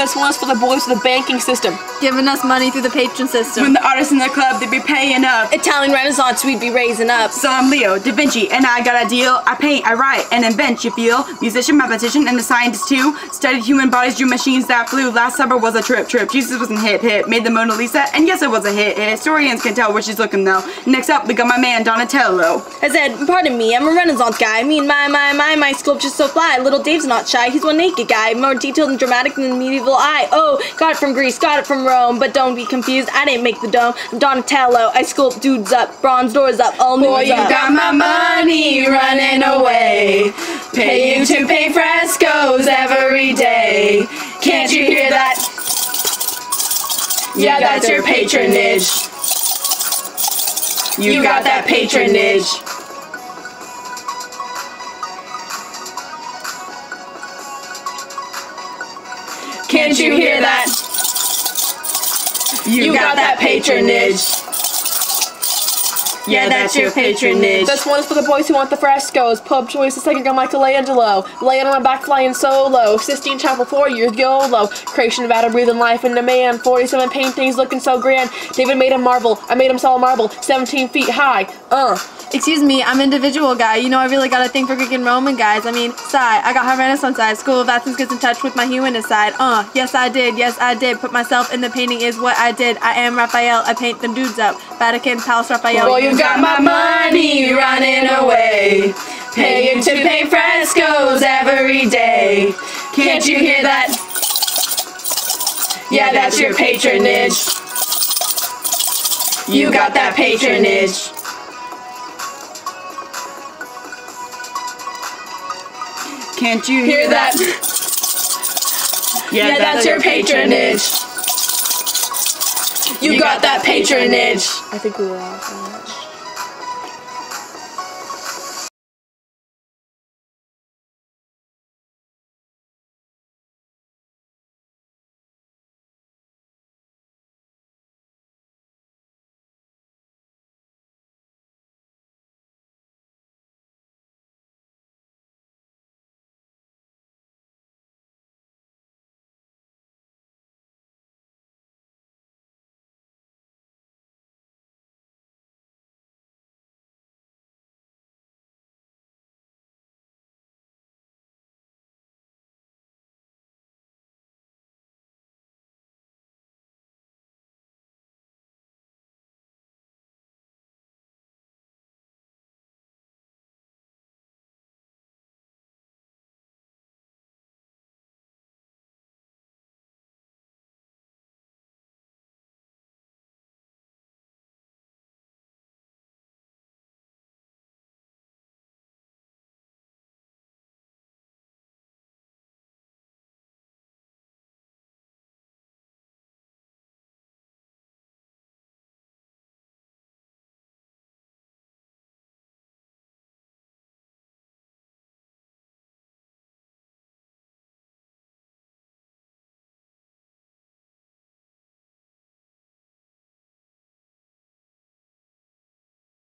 This one is for the boys of the banking system. Giving us money through the patron system. When the artists in the club, they'd be paying up. Italian Renaissance, we'd be raising up. So I'm Leo da Vinci, and I got a deal. I paint, I write, and invent, you feel. Musician, mathematician, and a scientist too. Studied human bodies, drew machines that flew. Last supper was a trip. Jesus wasn't hit. Made the Mona Lisa, and yes, it was a hit. And historians can tell where she's looking though. Next up, we got my man, Donatello. I said, pardon me, I'm a Renaissance guy. I mean, my sculpture's so fly. Little Dave's not shy, he's one naked guy. More detailed and dramatic than the medieval eye. Oh, got it from Greece, got it from Rome. But don't be confused, I didn't make the dome. I'm Donatello, I sculpt dudes up. Bronze doors up, all boy, you up. Got my money running away. Pay you to paint frescoes every day. Can't you hear that? Yeah, that's your patronage. You got that patronage. Can't you hear that? You got that patronage. Yeah, that's your patronage. This one's for the boys who want the frescoes. Pub choice, the second guy, Michelangelo. Laying on my back, flying solo. Sistine Chapel, 4 years, YOLO. Creation of Adam, breathing life into man. 47 paintings looking so grand. David made him marvel. I made him solid marble. 17 feet high. Excuse me, I'm an individual guy. You know, I really got a thing for Greek and Roman guys. I mean, sigh, I got her Renaissance side. School of Athens gets in touch with my humanist side. Yes I did. Put myself in the painting is what I did. I am Raphael, I paint them dudes up. Vatican, Palace, Raphael. Well, you got my money running away. Paying to paint frescoes every day. Can't you hear that? Yeah, that's your patronage. You got that patronage. Can't you hear that? Yeah, that's your patronage. You got that patronage. I think we were off on that.